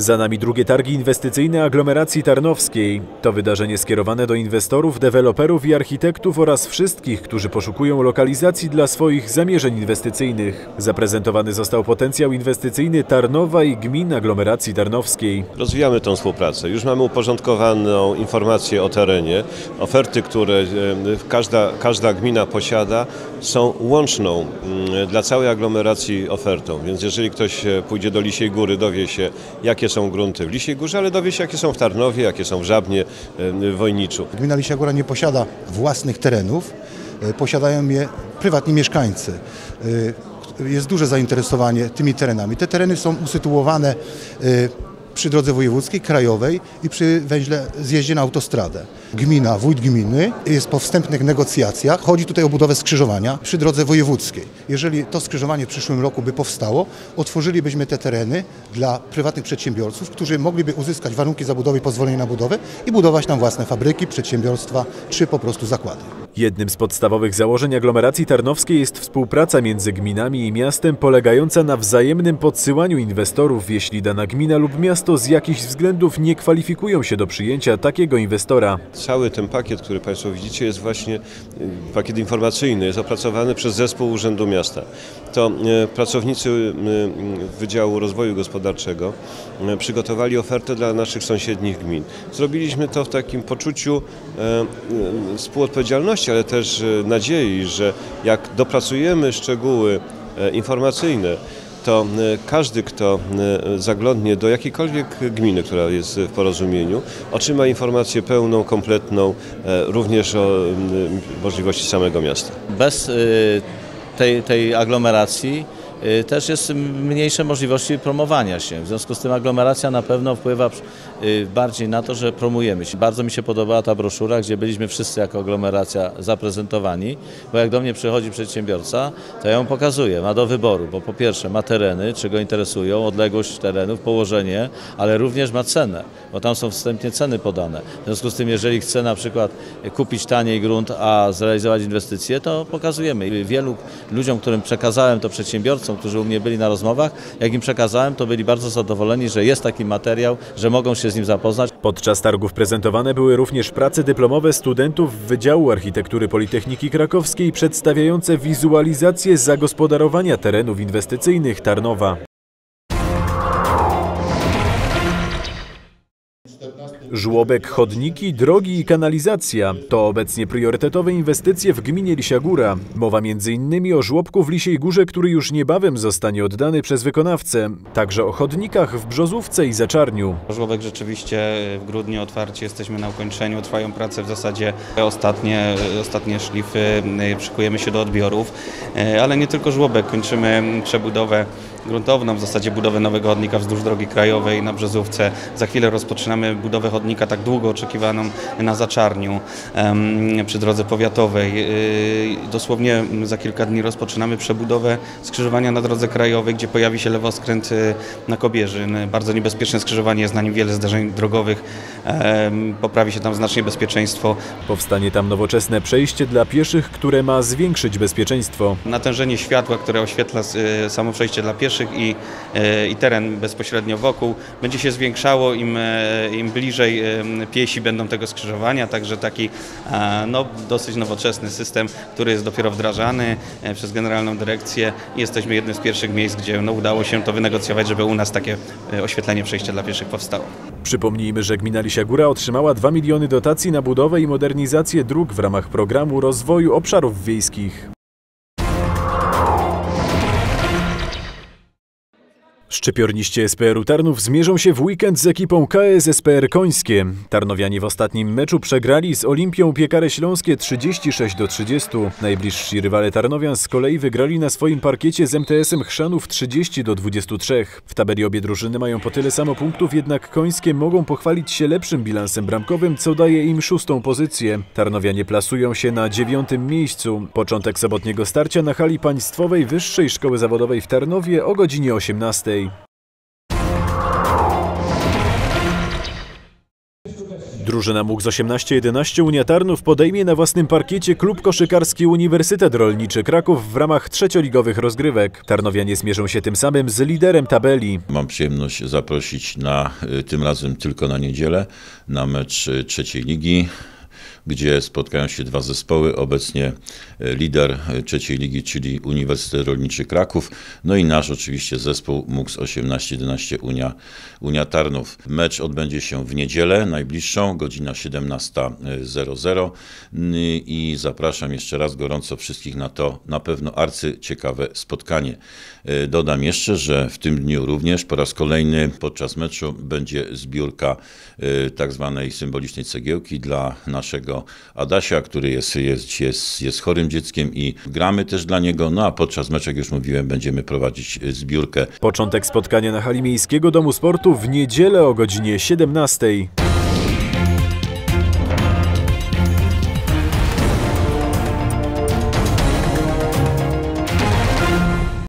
Za nami drugie targi inwestycyjne aglomeracji tarnowskiej. To wydarzenie skierowane do inwestorów, deweloperów i architektów oraz wszystkich, którzy poszukują lokalizacji dla swoich zamierzeń inwestycyjnych. Zaprezentowany został potencjał inwestycyjny Tarnowa i gmin aglomeracji tarnowskiej. Rozwijamy tę współpracę. Już mamy uporządkowaną informację o terenie. Oferty, które każda gmina posiada, są łączną dla całej aglomeracji ofertą. Więc jeżeli ktoś pójdzie do Lisiej Góry, dowie się, jakie są grunty w Lisiej Górze, ale dowie się, jakie są w Tarnowie, jakie są w Żabnie, w Wojniczu. Gmina Lisia Góra nie posiada własnych terenów, posiadają je prywatni mieszkańcy. Jest duże zainteresowanie tymi terenami. Te tereny są usytuowane przy drodze wojewódzkiej, krajowej i przy węźle zjeździe na autostradę. Gmina, wójt gminy jest po wstępnych negocjacjach. Chodzi tutaj o budowę skrzyżowania przy drodze wojewódzkiej. Jeżeli to skrzyżowanie w przyszłym roku by powstało, otworzylibyśmy te tereny dla prywatnych przedsiębiorców, którzy mogliby uzyskać warunki zabudowy i pozwolenie na budowę i budować tam własne fabryki, przedsiębiorstwa czy po prostu zakłady. Jednym z podstawowych założeń aglomeracji tarnowskiej jest współpraca między gminami i miastem polegająca na wzajemnym podsyłaniu inwestorów, jeśli dana gmina lub miasto z jakichś względów nie kwalifikują się do przyjęcia takiego inwestora. Cały ten pakiet, który Państwo widzicie, jest właśnie pakiet informacyjny, jest opracowany przez zespół Urzędu Miasta. To pracownicy Wydziału Rozwoju Gospodarczego przygotowali ofertę dla naszych sąsiednich gmin. Zrobiliśmy to w takim poczuciu współodpowiedzialności, ale też nadziei, że jak dopracujemy szczegóły informacyjne, to każdy, kto zaglądnie do jakiejkolwiek gminy, która jest w porozumieniu, otrzyma informację pełną, kompletną, również o możliwości samego miasta. Bez tej aglomeracji też jest mniejsze możliwości promowania się. W związku z tym aglomeracja na pewno wpływa bardziej na to, że promujemy się. Bardzo mi się podobała ta broszura, gdzie byliśmy wszyscy jako aglomeracja zaprezentowani, bo jak do mnie przychodzi przedsiębiorca, to ja ją pokazuję. Ma do wyboru, bo po pierwsze ma tereny, czy go interesują, odległość terenów, położenie, ale również ma cenę, bo tam są wstępnie ceny podane. W związku z tym, jeżeli chce na przykład kupić taniej grunt, a zrealizować inwestycje, to pokazujemy. Wielu ludziom, którym przekazałem to przedsiębiorcom, którzy u mnie byli na rozmowach, jak im przekazałem, to byli bardzo zadowoleni, że jest taki materiał, że mogą się z nim zapoznać. Podczas targów prezentowane były również prace dyplomowe studentów Wydziału Architektury Politechniki Krakowskiej przedstawiające wizualizację zagospodarowania terenów inwestycyjnych Tarnowa. Żłobek, chodniki, drogi i kanalizacja to obecnie priorytetowe inwestycje w gminie Lisia Góra. Mowa m.in. o żłobku w Lisiej Górze, który już niebawem zostanie oddany przez wykonawcę. Także o chodnikach w Brzozówce i Zaczarniu. Żłobek rzeczywiście w grudniu otwarcie, jesteśmy na ukończeniu, trwają prace w zasadzie ostatnie szlify, szykujemy się do odbiorów, ale nie tylko żłobek, kończymy przebudowę gruntowną, w zasadzie budowę nowego chodnika wzdłuż drogi krajowej na Brzozówce. Za chwilę rozpoczynamy budowę chodnika tak długo oczekiwaną na Zaczarniu przy drodze powiatowej. Dosłownie za kilka dni rozpoczynamy przebudowę skrzyżowania na drodze krajowej, gdzie pojawi się lewoskręt na Kobierzyn. Bardzo niebezpieczne skrzyżowanie, jest na nim wiele zdarzeń drogowych. Poprawi się tam znacznie bezpieczeństwo. Powstanie tam nowoczesne przejście dla pieszych, które ma zwiększyć bezpieczeństwo. Natężenie światła, które oświetla samo przejście dla pieszych, i teren bezpośrednio wokół będzie się zwiększało, im bliżej piesi będą tego skrzyżowania, także taki dosyć nowoczesny system, który jest dopiero wdrażany przez Generalną Dyrekcję. Jesteśmy jednym z pierwszych miejsc, gdzie udało się to wynegocjować, żeby u nas takie oświetlenie przejścia dla pieszych powstało. Przypomnijmy, że gmina Lisia Góra otrzymała 2 miliony dotacji na budowę i modernizację dróg w ramach programu rozwoju obszarów wiejskich. Szczypiorniście SPR-u Tarnów zmierzą się w weekend z ekipą KS-SPR Końskie. Tarnowianie w ostatnim meczu przegrali z Olimpią Piekary Śląskie 36-30. Najbliżsi rywale tarnowian z kolei wygrali na swoim parkiecie z MTS-em Chrzanów 30-23. W tabeli obie drużyny mają po tyle samo punktów, jednak końskie mogą pochwalić się lepszym bilansem bramkowym, co daje im 6. pozycję. Tarnowianie plasują się na 9. miejscu. Początek sobotniego starcia na hali Państwowej Wyższej Szkoły Zawodowej w Tarnowie o godzinie 18:00. Drużyna MUKS 18-11 Unia Tarnów podejmie na własnym parkiecie Klub Koszykarski Uniwersytet Rolniczy Kraków w ramach trzecioligowych rozgrywek. Tarnowianie zmierzą się tym samym z liderem tabeli. Mam przyjemność zaprosić tym razem tylko na niedzielę, na mecz trzeciej ligi, gdzie spotkają się dwa zespoły, obecnie lider trzeciej ligi, czyli Uniwersytet Rolniczy Kraków, no i nasz oczywiście zespół MUKS 18-11 Unia Tarnów. Mecz odbędzie się w niedzielę najbliższą, godzina 17:00 i zapraszam jeszcze raz gorąco wszystkich na to na pewno arcyciekawe spotkanie. Dodam jeszcze, że w tym dniu również po raz kolejny podczas meczu będzie zbiórka tak zwanej symbolicznej cegiełki dla naszego Adasia, który jest chorym dzieckiem i gramy też dla niego, no a podczas meczek, już mówiłem, będziemy prowadzić zbiórkę. Początek spotkania na hali Miejskiego Domu Sportu w niedzielę o godzinie 17:00.